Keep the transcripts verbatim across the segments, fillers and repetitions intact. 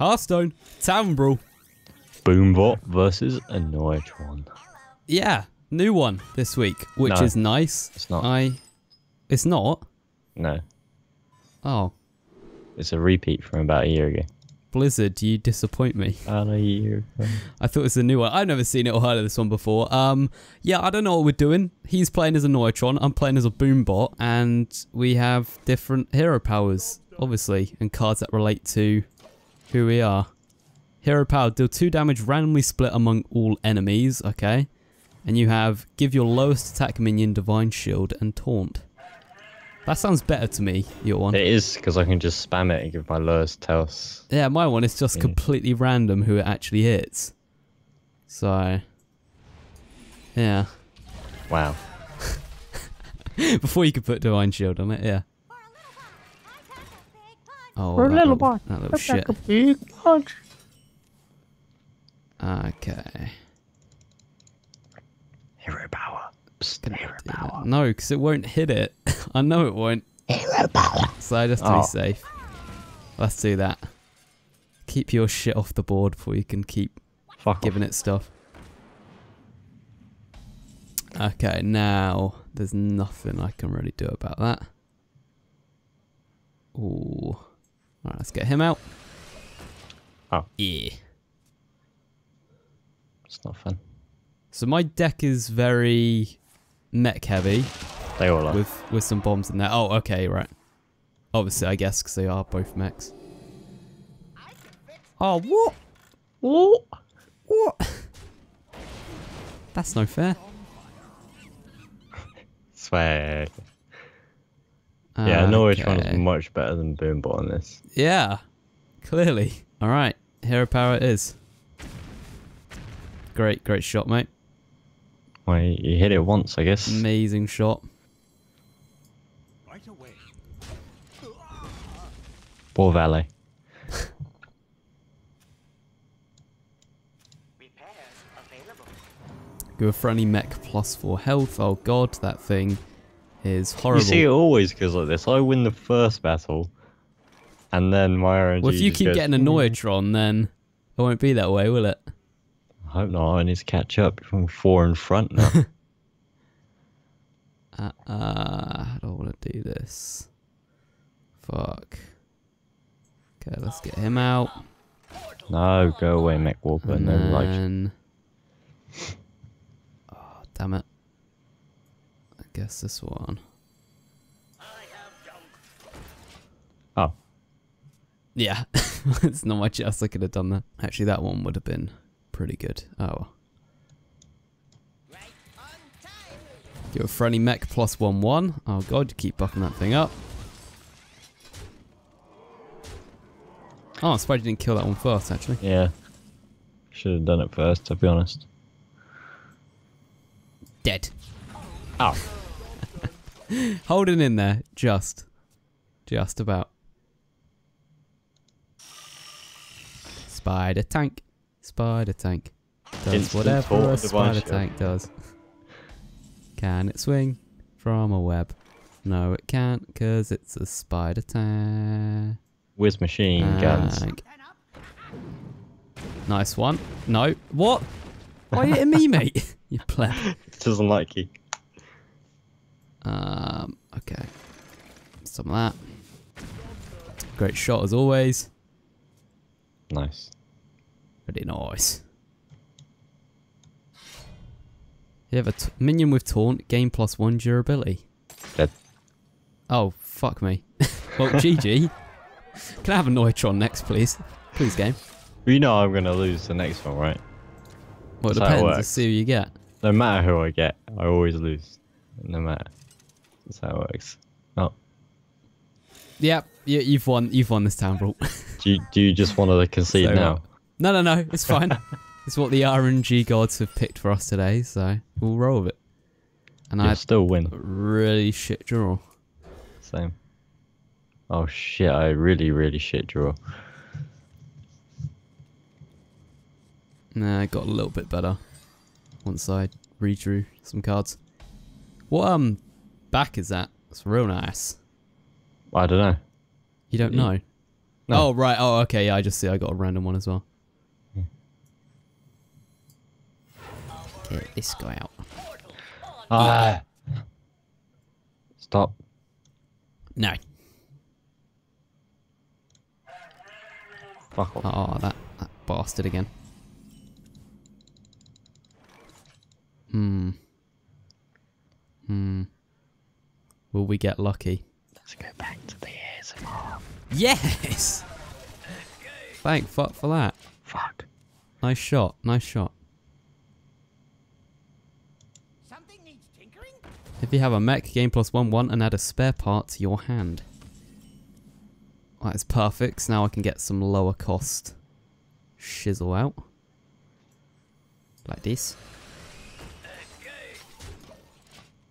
Hearthstone, Tavern Brawl. Boom Bot versus Annoy-o-Tron. Yeah, new one this week, which no, is nice. It's not. I. It's not? No. Oh. It's a repeat from about a year ago. Blizzard, you disappoint me. About a year ago. I thought it was a new one. I've never seen it or heard of this one before. Um, yeah, I don't know what we're doing. He's playing as Annoy-o-Tron, I'm playing as a Boom Bot, and we have different hero powers, obviously, and cards that relate to who we are. Hero power, deal two damage randomly split among all enemies, okay? And you have give your lowest attack minion divine shield and taunt. That sounds better to me, your one. It is, because I can just spam it and give my lowest tells. Yeah, my one is just yeah. completely random who it actually hits. So, yeah. Wow. Before you could put divine shield on it, yeah. Oh, For a little boy. That little shit. Like a big punch. Okay. Hero power. Psst, hero power. No, because it won't hit it. I know it won't. Hero power. So just to oh. be safe. Let's do that. Keep your shit off the board before you can keep Fuck giving off. it stuff. Okay, now there's nothing I can really do about that. Ooh. Alright, let's get him out. Oh. Yeah. It's not fun. So my deck is very mech heavy. They all are. With, with some bombs in there. Oh, okay, right. Obviously, I guess, because they are both mechs. Oh, what? What? What? That's no fair. Swag. Uh, yeah, Annoy-o-Tron's okay. much better than Boom Bot on this. Yeah, clearly. All right, hero power it is. Great, great shot, mate. Well, you hit it once, I guess. Amazing shot. Right away. Ball valet. Go a friendly mech plus four health. Oh god, that thing is horrible. You see, it always goes like this. I win the first battle, and then my R N G. Well, if you keep goes, getting Annoy-o-Tron, then it won't be that way, will it? I hope not. I need to catch up from four in front now. uh, uh, I don't want to do this. Fuck. Okay, let's get him out. No, go away, MechWarper. And no then... life. Oh, damn it. I guess this one. Oh. Yeah. It's not much else I could have done that. Actually, that one would have been... pretty good. Oh. Give a friendly mech plus one one. Oh god, you keep buffing that thing up. Oh, I'm surprised you didn't kill that one first, actually. Yeah. Should have done it first, to be honest. Dead. Oh. Holding in there, just. Just about. Spider tank. Spider tank does Instant whatever a spider tank does. Can it swing from a web? No, it can't, because it's a spider tank. Whiz machine guns. Nice one. No. What? Why are you hitting me, mate? You pleb. It doesn't like you. Um, okay. Some of that. Great shot, as always. Nice. Pretty nice. You have a t minion with taunt, gain plus one durability. Dead. Oh, fuck me. Well, G G. Can I have Annoy-o-Tron next, please? Please, game. You know I'm going to lose the next one, right? Well, it That's depends. Let's see who you get. No matter who I get, I always lose. No matter. That's how it works. Oh. Yep, yeah, you've won. You've won this Tavern Brawl. do, you, do you just want to concede so, now? Uh, No, no, no, it's fine. It's what the R N G gods have picked for us today, so we'll roll with it. And I still win. Really shit draw. Same. Oh shit, I really, really shit draw. Nah, I got a little bit better once I redrew some cards. What um back is that? It's real nice. I don't know. You don't know? No. Oh, right. Oh, okay. Yeah, I just see. I got a random one as well. Yeah. Get this guy out. Ah. Uh, stop. No. Fuck off. Oh, that, that bastard again. Hmm. Hmm. Will we get lucky? Let's go back to the A S M R. Yes! Thank fuck for that. Fuck. Nice shot. Nice shot. Something needs tinkering? If you have a mech, gain plus one one and add a spare part to your hand. That is perfect. So now I can get some lower cost shizzle out. Like this.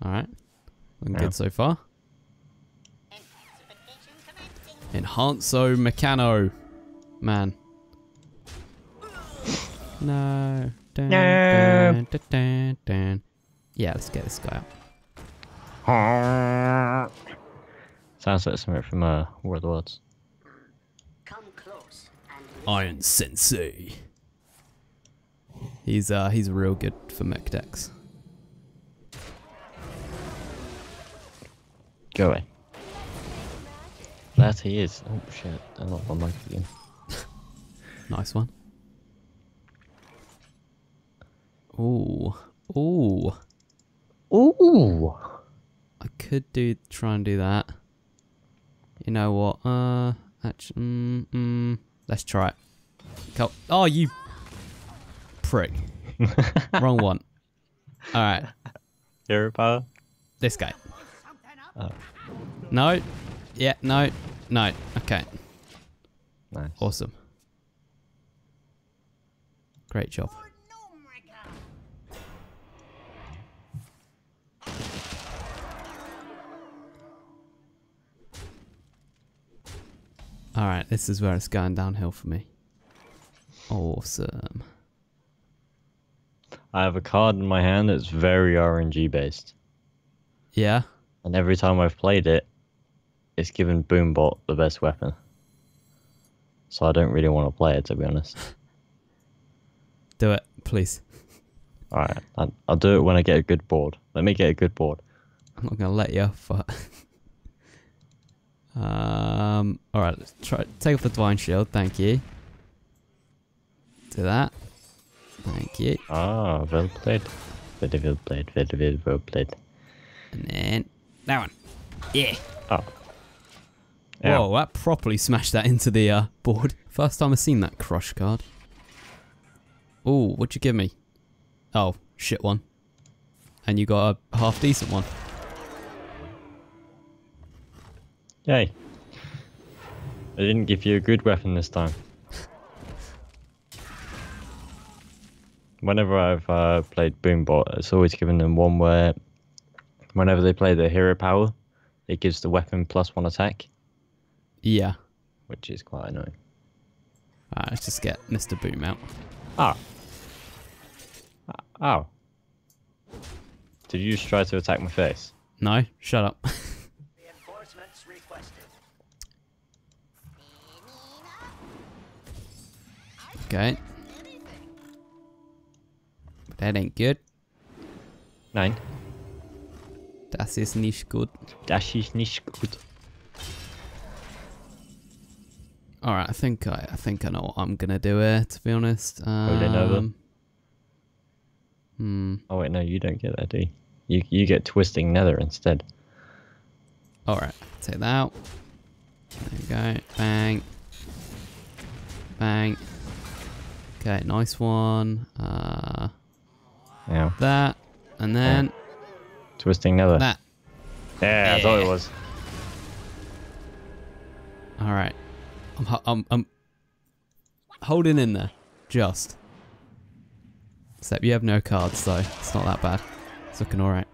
Alright. Looking yeah. good so far. Hanzo Meccano. Man. No. Dun, no. Dun, dun, dun, dun. Yeah, let's get this guy out. Sounds like something from uh, War of the Worlds. Come close and Iron Sensei. He's uh he's real good for mech decks. Go away. That he is. Oh shit, I love my mic again. Nice one. Ooh. Ooh. Ooh. I could do try and do that. You know what? Uh actually mm, mm, let's try it. Go. Oh, you prick. Wrong one. Alright. Hero power. This guy. Oh. No. Yeah, no, no. Okay. Nice. Awesome. Great job. Alright, this is where it's going downhill for me. Awesome. I have a card in my hand that's very R N G based. Yeah? And every time I've played it, it's given Boom Bot the best weapon. So I don't really want to play it, to be honest. Do it, please. Alright, I'll do it when I get a good board. Let me get a good board. I'm not going to let you off, but... um, Alright, let's try. Take off the Divine Shield, thank you. Do that. Thank you. Ah, well played. Very well played, very, very well played. And then... that one. Yeah. Oh. Yeah. Whoa, that properly smashed that into the uh, board. First time I've seen that crush card. Ooh, what'd you give me? Oh, shit one. And you got a half decent one. Yay. I didn't give you a good weapon this time. Whenever I've uh, played Boom Bot, it's always given them one where whenever they play the hero power, it gives the weapon plus one attack. Yeah. Which is quite annoying. Alright, let's just get Mister Boom out. Oh. Oh. Did you just try to attack my face? No, shut up. Reinforcements requested. Okay. That ain't good. Nein. Das ist nicht gut. Das ist nicht gut. All right, I think I, I think I know what I'm gonna do here. To be honest, um, hmm. Oh wait, no, you don't get that, do you? You you get Twisting Nether instead. All right, take that out. There we go. Bang, bang. Okay, nice one. Uh, yeah. That and then yeah. Twisting Nether. That. Yeah, yeah, I thought it was. All right. I'm, I'm, I'm holding in there, just. Except you have no cards, so it's not that bad. It's looking alright.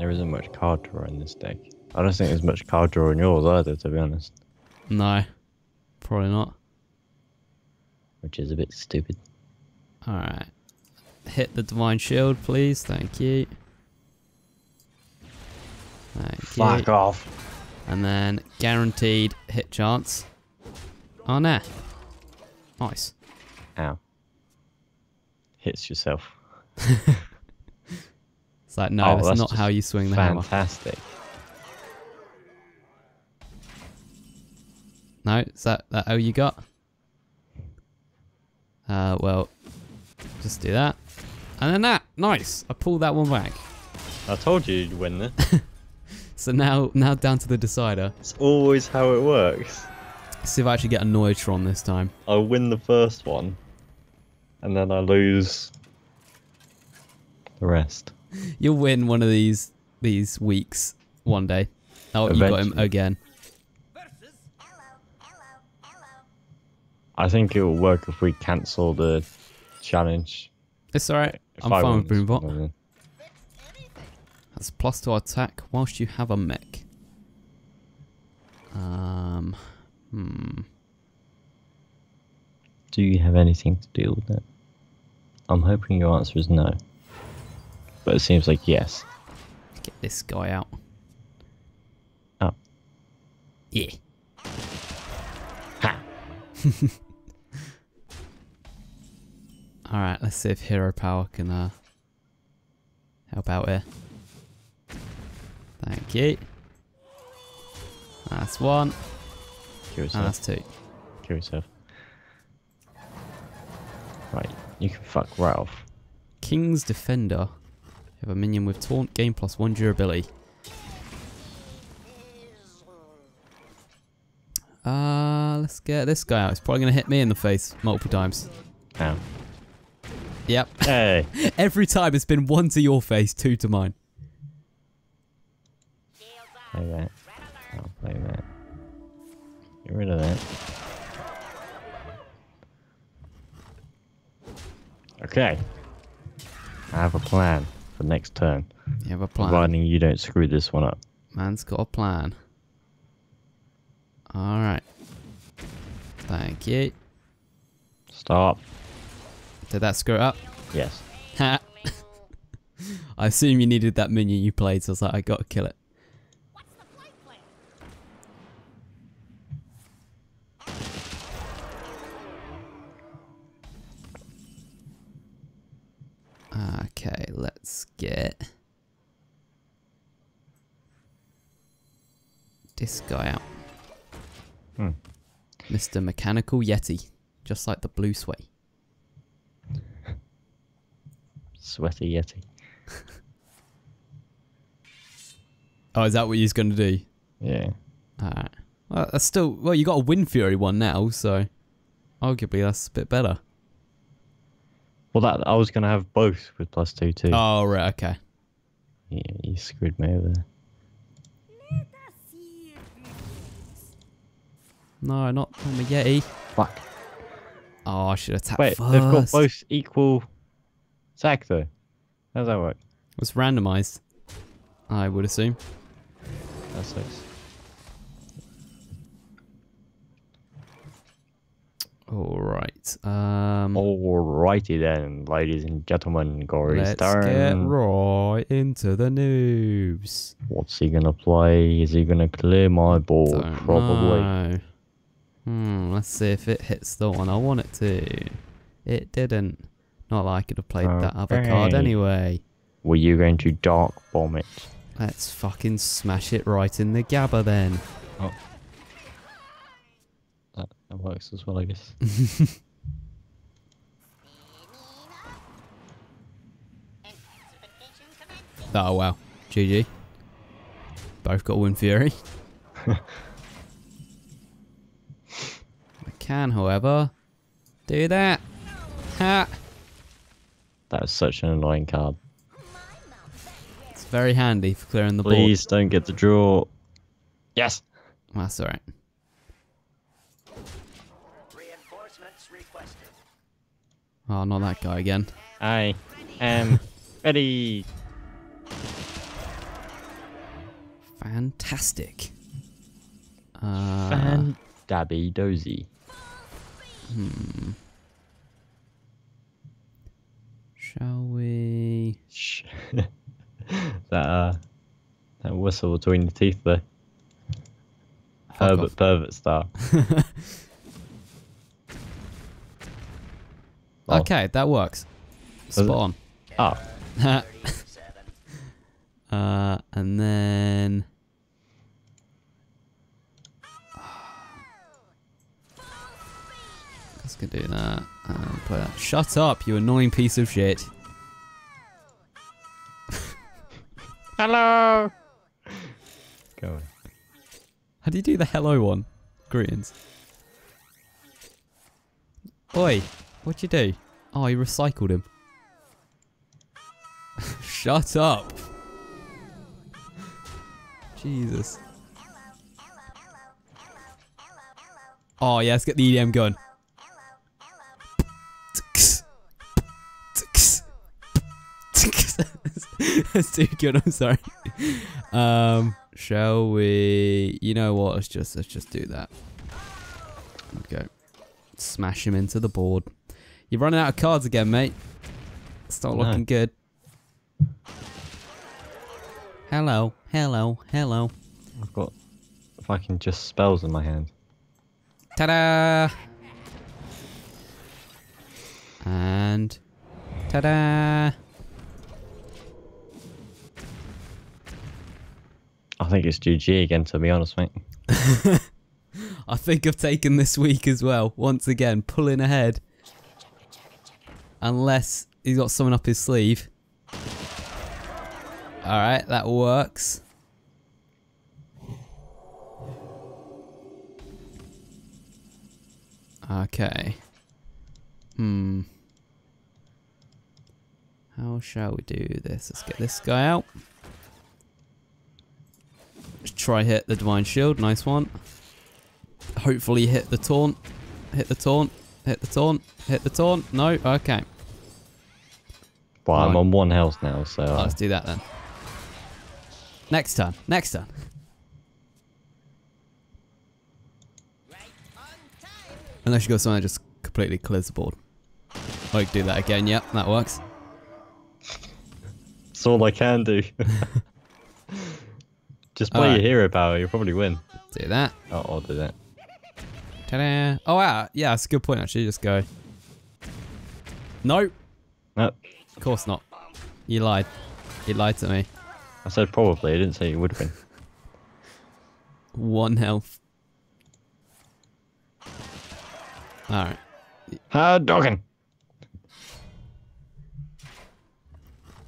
There isn't much card draw in this deck. I don't think there's much card draw in yours either, to be honest. No, probably not. Which is a bit stupid. Alright. Hit the Divine Shield, please. Thank you. Thank you. Fuck off. And then guaranteed hit chance. Oh, nah. Nice. Ow. Hits yourself. It's like, no, oh, that's, that's not how you swing the fantastic. hammer. Fantastic. No, is that, that all you got? Uh, well, just do that. And then that. Nice. I pulled that one back. I told you you'd win there. So now now down to the decider. It's always how it works. Let's see if I actually get Annoy-o-Tron this time. I win the first one, and then I lose the rest. You'll win one of these these weeks one day. Oh, eventually. You got him again. I think it will work if we cancel the challenge. It's alright. I'm I fine with Boom Bot. Then. That's plus to our attack whilst you have a mech. Um, hmm. Do you have anything to deal with that? I'm hoping your answer is no. But it seems like yes. Let's get this guy out. Oh. Yeah. Ha! Alright, let's see if Hero Power can uh, help out here. Thank you. That's one. Kill yourself. And that's two. Kill yourself. Right, you can fuck right off. King's Defender. You have a minion with taunt, gain plus one durability. Uh, let's get this guy out. He's probably going to hit me in the face multiple times. Ow. Yep. Hey. Every time it's been one to your face, two to mine. Play that. I'll play that. Get rid of that. Okay. I have a plan for next turn. You have a plan. Providing you don't screw this one up. Man's got a plan. Alright. Thank you. Stop. Did that screw it up? Yes. I assume you needed that minion you played, so I was like, I gotta kill it. Okay, let's get this guy out. Hmm. Mister Mechanical Yeti, just like the blue sweaty. Sweaty Yeti. Oh, is that what he's going to do? Yeah. Alright. Well, that's still... Well, you got a Wind Fury one now, so... Arguably, that's a bit better. Well, that I was going to have both with plus two, too. Oh, right, okay. Yeah, you screwed me over there. No, not on the Yeti. Fuck. Oh, I should attack Wait, first. Wait, they've got both equal attack, though. How does that work? It was randomised, I would assume. That sucks. Alright, um... Alrighty then, ladies and gentlemen, Gory's let's turn. Let's get right into the noobs. What's he gonna play? Is he gonna clear my board? Don't Probably. Know. Hmm, let's see if it hits the one I want it to. It didn't. Not that I could have played okay. that other card anyway. Were you going to dark bomb it? Let's fucking smash it right in the gabba then. Oh. That works as well, I guess. Oh, wow. G G. Both got Wind Fury. I can, however, do that. Ha! That is such an annoying card. It's very handy for clearing the Please board. Please don't get the draw. Yes! That's alright. Oh, not that guy again. I am ready. Fantastic. Uh, Fan-Dabby-Dozy. Hmm. Shall we? that, uh, that whistle between the teeth there. Pervert, pervert star. Oh. Okay, that works. Spot on. Oh. uh, and then... Let's go do that. Um, play that. Shut up, you annoying piece of shit. Hello! Go on. How do you do the hello one? Greetings. Oi! What'd you do? Oh, you recycled him. Shut up! Jesus. Oh yeah, let's get the E D M going. That's too good, I'm sorry. Um, shall we... You know what, let's just, let's just do that. Okay. Smash him into the board. You're running out of cards again, mate. It's not looking good. Hello, hello, hello. I've got fucking just spells in my hand. Ta-da! And... Ta-da! I think it's G G again, to be honest, mate. I think I've taken this week as well. Once again, pulling ahead. Unless he's got someone up his sleeve. Alright, that works. Okay. Hmm. How shall we do this? Let's get this guy out. Let's try hit the Divine Shield. Nice one. Hopefully hit the taunt. Hit the taunt. Hit the taunt. Hit the taunt. No? Okay. Well, right. I'm on one health now, so... Oh, let's do that then. Next turn. Next turn. Unless you got someone that just completely clears the board. Oh, you can do that again. Yep, that works. That's all I can do. Just play right. your hero power. You'll probably win. Do that. Oh, I'll do that. Ta-da. Oh, wow. Yeah, that's a good point, actually. Just go. Nope. Nope. Of course not. You lied. You lied to me. I said probably. I didn't say you would win. One health. Alright. Hard dogging.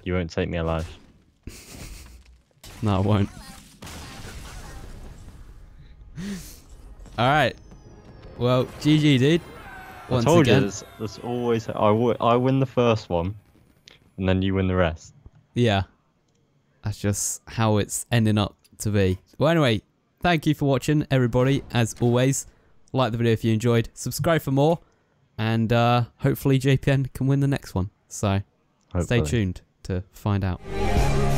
You won't take me alive. No, I won't. Alright. Well, G G, dude. Once I told again. you, that's, that's always... I, w I win the first one, and then you win the rest. Yeah. That's just how it's ending up to be. Well, anyway, thank you for watching, everybody, as always. Like the video if you enjoyed. Subscribe for more. And uh, hopefully J P N can win the next one. So, hopefully. Stay tuned to find out.